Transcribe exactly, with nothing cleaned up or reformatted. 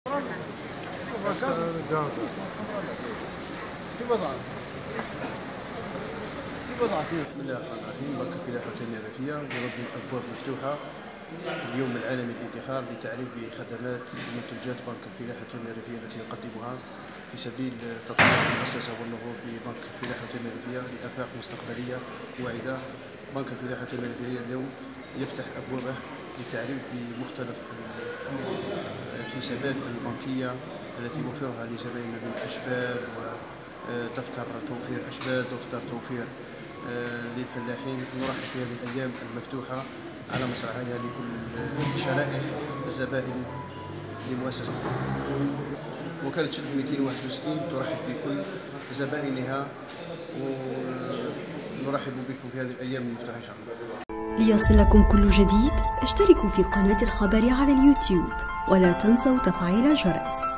بسم الله الرحمن الرحيم. مركز فلاحة المعرفية برجل الأبواب مفتوحة اليوم العالمي للادخار لتعريف بخدمات ومنتجات بنك الفلاحة المعرفية التي نقدمها في سبيل تطوير المؤسسة والنهوض ببنك الفلاحة المعرفية لآفاق مستقبلية واعدة. بنك الفلاحة المعرفية اليوم يفتح أبوابه للتعريف بمختلف الحسابات البنكية التي نوفرها لزبائننا من أشبال ودفتر توفير أشبال، دفتر توفير للفلاحين. نرحب في هذه الأيام المفتوحة على مساعيها لكل شرائح الزبائن لمؤسسة وكالة الشلف مئتين وواحد وستين ترحب بكل زبائنها، ونرحب بكم في هذه الأيام المفتوحة إن شاء الله. ليصلكم كل جديد اشتركوا في قناة الخبر على اليوتيوب ولا تنسوا تفعيل الجرس.